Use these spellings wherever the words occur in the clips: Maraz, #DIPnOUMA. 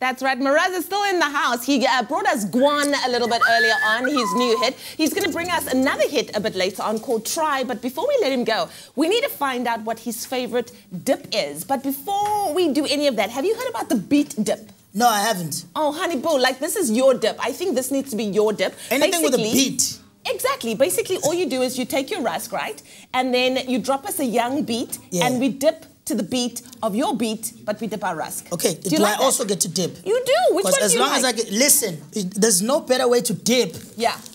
That's right, Maraz is still in the house. He brought us Guan a little bit earlier on, his new hit. He's going to bring us another hit a bit later on called Try. But before we let him go, we need to find out what his favorite dip is. But before we do any of that, have you heard about the beet dip? No, I haven't. Oh, honey boo, like this is your dip. I think this needs to be your dip. Anything basically, with a beet. Exactly. Basically, all you do is you take your rusk, right? And then you drop us a young beet and we dip to the beat of your beat, but we dip our rusk. Okay, do I also get to dip? You do, which one do you Listen, there's no better way to dip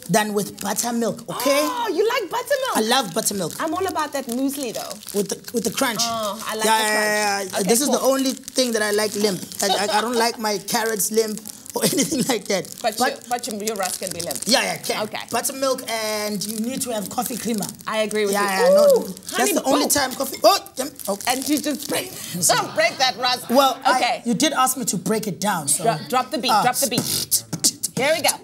than with buttermilk, okay? Oh, you like buttermilk? I love buttermilk. I'm all about that muesli, though. With the crunch. Oh, I like the crunch. Yeah. Okay, this is the only thing that I like limp. I don't like my carrots limp or anything like that. But your rusk can be limp. Yeah, it can. Okay. Buttermilk, and you need to have coffee creamer. I agree with you. Yeah, no, that's the only time coffee... And you just break... Don't break that rusk. Well, okay. You did ask me to break it down, so... Drop the beat, drop the beat. Here we go.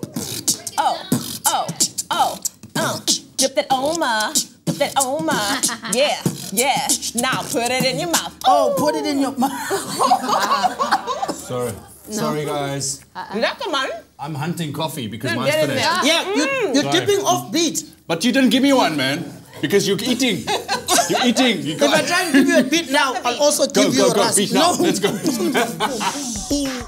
Dip that oma. Dip that oma. Yeah, yeah. Now put it in your mouth. Oh, put it in your mouth. Sorry. No. Sorry, guys. I'm hunting coffee because mine's finished. Yeah, you're dipping off beat. But you didn't give me one, man. Because you're eating. You're eating. You can't. If I try and give you a beat now, I'll also give you a rusk. No. Let's go.